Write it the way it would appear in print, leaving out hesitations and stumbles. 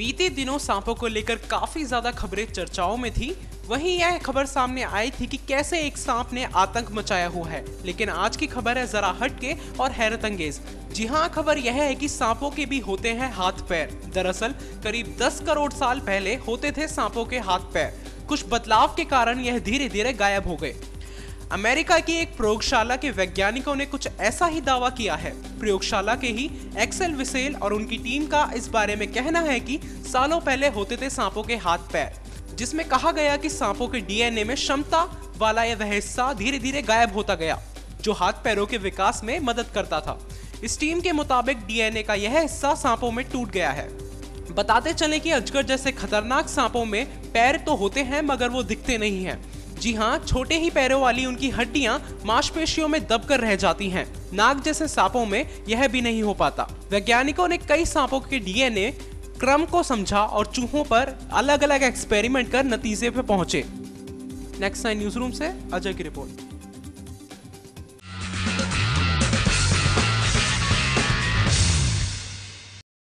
बीते दिनों सांपों को लेकर काफी ज्यादा खबरें चर्चाओं में थी। वहीं यह खबर सामने आई थी कि कैसे एक सांप ने आतंक मचाया हुआ है। लेकिन आज की खबर है जरा हटके और हैरत अंगेज। जी हाँ, खबर यह है कि सांपों के भी होते हैं हाथ पैर। दरअसल करीब 10 करोड़ साल पहले होते थे सांपों के हाथ पैर। कुछ बदलाव के कारण यह धीरे धीरे गायब हो गए। अमेरिका की एक प्रयोगशाला के वैज्ञानिकों ने कुछ ऐसा ही दावा किया है। प्रयोगशाला के ही एक्सेल विसेल और उनकी टीम का इस बारे में कहना है कि सालों पहले होते थे सांपों के हाथ पैर, जिसमें कहा गया कि सांपों के डीएनए में क्षमता वाला यह वह हिस्सा धीरे धीरे गायब होता गया जो हाथ पैरों के विकास में मदद करता था। इस टीम के मुताबिक डीएनए का यह हिस्सा सांपों में टूट गया है। बताते चले कि अजगर जैसे खतरनाक सांपों में पैर तो होते हैं मगर वो दिखते नहीं हैं। जी हाँ, छोटे ही पैरों वाली उनकी हड्डियां मांसपेशियों में दबकर रह जाती हैं। नाग जैसे सांपों में यह भी नहीं हो पाता। वैज्ञानिकों ने कई सांपों के डीएनए क्रम को समझा और चूहों पर अलग अलग एक्सपेरिमेंट कर नतीजे पर पहुंचे। नेक्स्ट साइंस न्यूज रूम से अजय की रिपोर्ट।